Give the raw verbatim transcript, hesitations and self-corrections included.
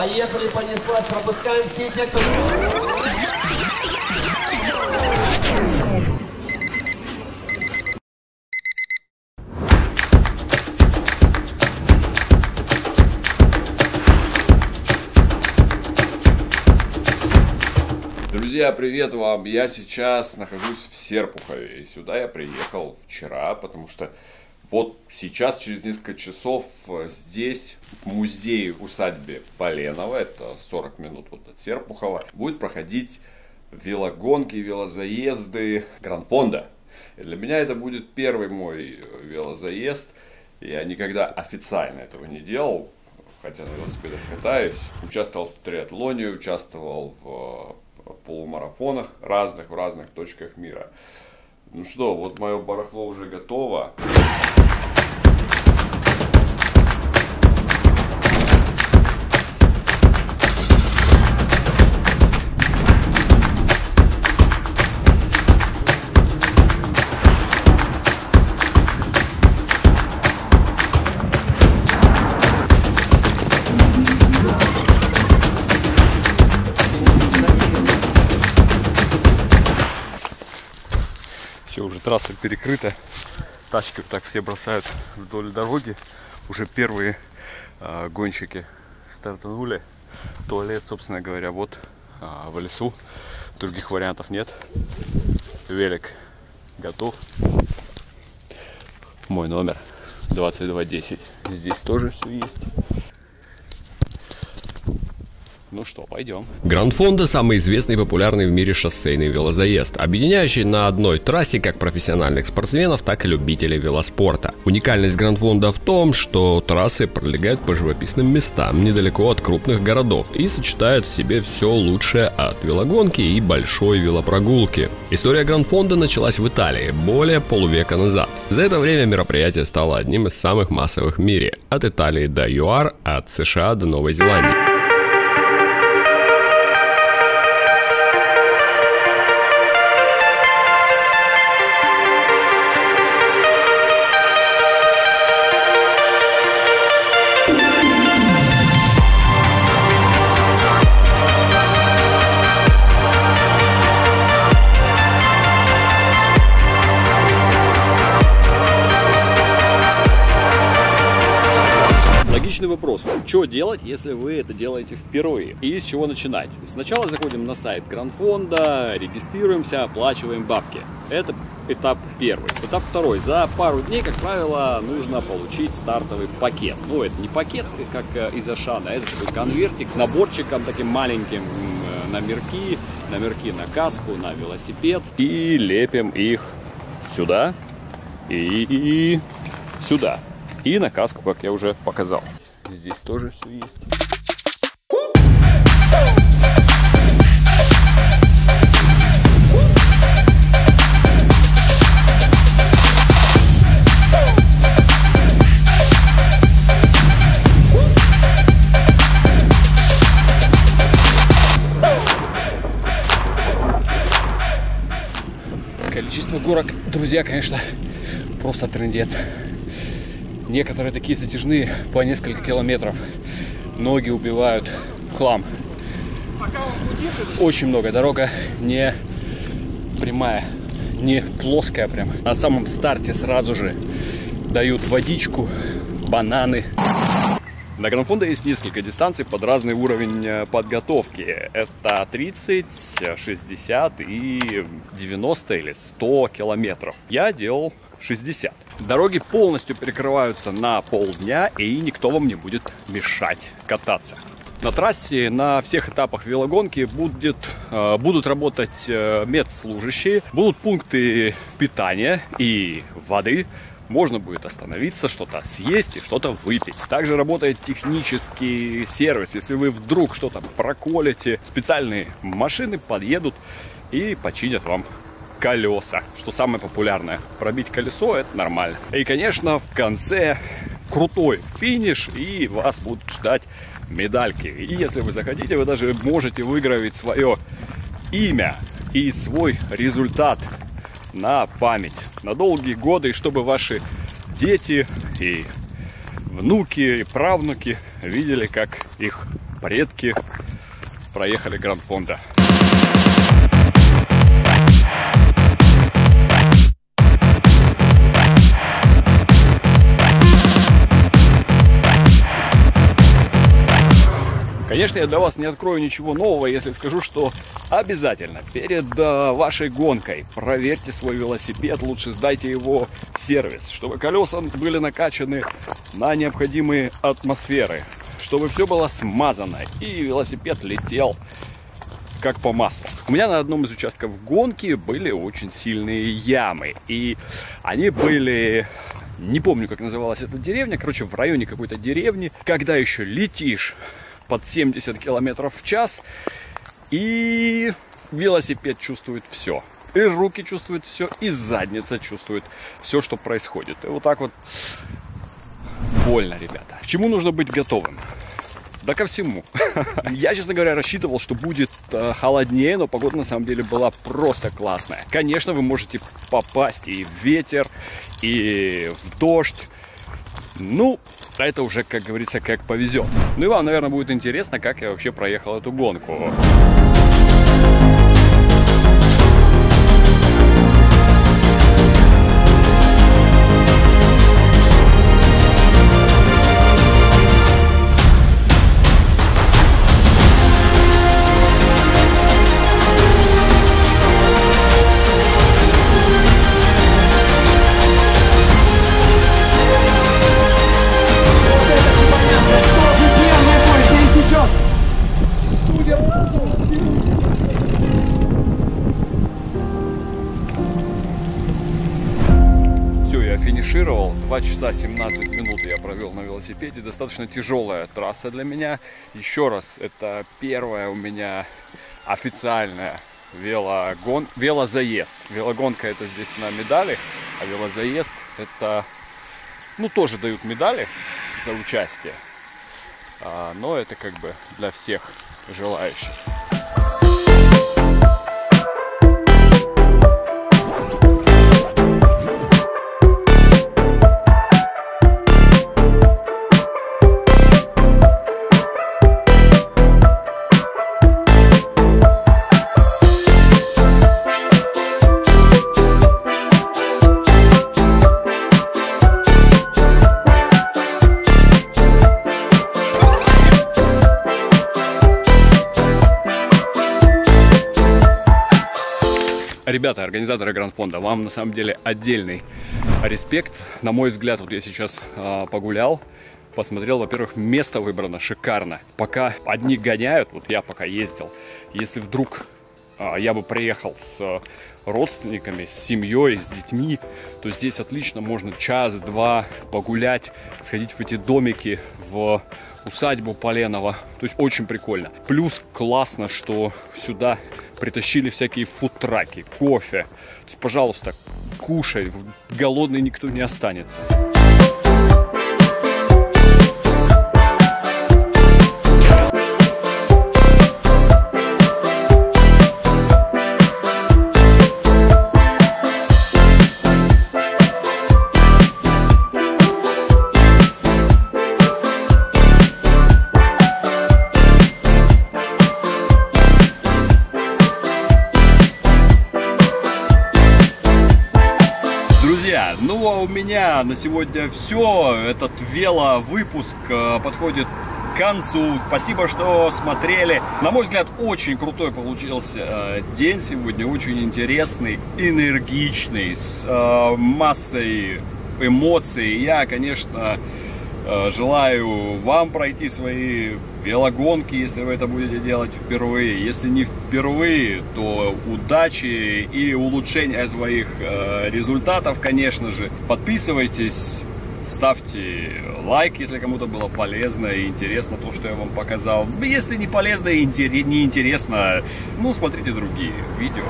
Поехали, понеслась, пропускаем все те, кто... Друзья, привет вам! Я сейчас нахожусь в Серпухове, и сюда я приехал вчера, потому что вот сейчас, через несколько часов, здесь, в музее-усадьбе Поленово, это сорок минут вот от Серпухова, будет проходить велогонки, велозаезды Гранфонда. И для меня это будет первый мой велозаезд, я никогда официально этого не делал, хотя на велосипедах катаюсь, участвовал в триатлоне, участвовал в полумарафонах разных в разных точках мира. Ну что, вот мое барахло уже готово. Все, уже трасса перекрыта. Тачки так все бросают вдоль дороги. Уже первые э, гонщики стартанули. Туалет, собственно говоря, вот э, в лесу. Других вариантов нет. Велик готов. Мой номер двадцать два десять. Здесь тоже все есть. Ну что, пойдем. Гранфонда – самый известный и популярный в мире шоссейный велозаезд, объединяющий на одной трассе как профессиональных спортсменов, так и любителей велоспорта. Уникальность Гранфонда в том, что трассы пролегают по живописным местам недалеко от крупных городов и сочетают в себе все лучшее от велогонки и большой велопрогулки. История Гранфонда началась в Италии более полувека назад. За это время мероприятие стало одним из самых массовых в мире – от Италии до ЮАР, от США до Новой Зеландии. Логичный вопрос, что делать, если вы это делаете впервые и с чего начинать? Сначала заходим на сайт Гранфонда, регистрируемся, оплачиваем бабки. Это этап первый. Этап второй. За пару дней, как правило, нужно получить стартовый пакет. Ну, это не пакет, как из Ашана, это такой конвертик с наборчиком таким маленьким, номерки, номерки на каску, на велосипед. И лепим их сюда и сюда. И на каску, как я уже показал. Здесь тоже все есть. Количество горок, друзья, конечно, просто трындец. Некоторые такие затяжные по несколько километров. Ноги убивают в хлам. Очень много. Дорога не прямая, не плоская прям. На самом старте сразу же дают водичку, бананы. На Гранфонда есть несколько дистанций под разный уровень подготовки. Это тридцать, шестьдесят и девяносто или сто километров. Я делал шестьдесят. Дороги полностью перекрываются на полдня, и никто вам не будет мешать кататься. На трассе на всех этапах велогонки будет, э, будут работать э, медслужащие, будут пункты питания и воды. Можно будет остановиться, что-то съесть и что-то выпить. Также работает технический сервис. Если вы вдруг что-то проколите, специальные машины подъедут и починят вам колеса, что самое популярное. Пробить колесо — это нормально. И, конечно, в конце крутой финиш, и вас будут ждать медальки. И если вы захотите, вы даже можете выгравить свое имя и свой результат на память, на долгие годы, чтобы ваши дети и внуки, и правнуки видели, как их предки проехали Гранд Понда. Конечно, я для вас не открою ничего нового, если скажу, что обязательно перед вашей гонкой проверьте свой велосипед, лучше сдайте его в сервис, чтобы колеса были накачаны на необходимые атмосферы, чтобы все было смазано и велосипед летел как по маслу. У меня на одном из участков гонки были очень сильные ямы, и они были... Не помню, как называлась эта деревня, короче, в районе какой-то деревни, когда еще летишь под семьдесят километров в час, и велосипед чувствует все. И руки чувствуют все, и задница чувствует все, что происходит. И вот так вот больно, ребята. К чему нужно быть готовым? Да ко всему. Я, честно говоря, рассчитывал, что будет холоднее, но погода на самом деле была просто классная. Конечно, вы можете попасть и в ветер, и в дождь. Ну... А это уже, как говорится, как повезет. Ну и вам, наверное, будет интересно, как я вообще проехал эту гонку. Финишировал. два часа семнадцать минут я провел на велосипеде. Достаточно тяжелая трасса для меня. Еще раз, это первая у меня официальная велогон... велозаезд. Велогонка — это здесь на медалях, а велозаезд — это... Ну, тоже дают медали за участие. Но это как бы для всех желающих. Ребята, организаторы Гранд-фонда, вам на самом деле отдельный респект. На мой взгляд, вот я сейчас э, погулял, посмотрел, во-первых, место выбрано шикарно. Пока одни гоняют, вот я пока ездил, если вдруг э, я бы приехал с э, родственниками, с семьей, с детьми, то здесь отлично можно час-два погулять, сходить в эти домики, в усадьбу Поленово. То есть очень прикольно. Плюс классно, что сюда... Притащили всякие фудтраки, кофе. То есть, пожалуйста, кушай, голодный никто не останется. Ну а у меня на сегодня все. Этот веловыпуск подходит к концу. Спасибо, что смотрели. На мой взгляд, очень крутой получился день сегодня. Очень интересный, энергичный, с массой эмоций. Я, конечно, желаю вам пройти свои велогонки, если вы это будете делать впервые. Если не впервые, то удачи и улучшения своих результатов, конечно же. Подписывайтесь, ставьте лайк, если кому-то было полезно и интересно то, что я вам показал. Если не полезно и неинтересно, ну, смотрите другие видео.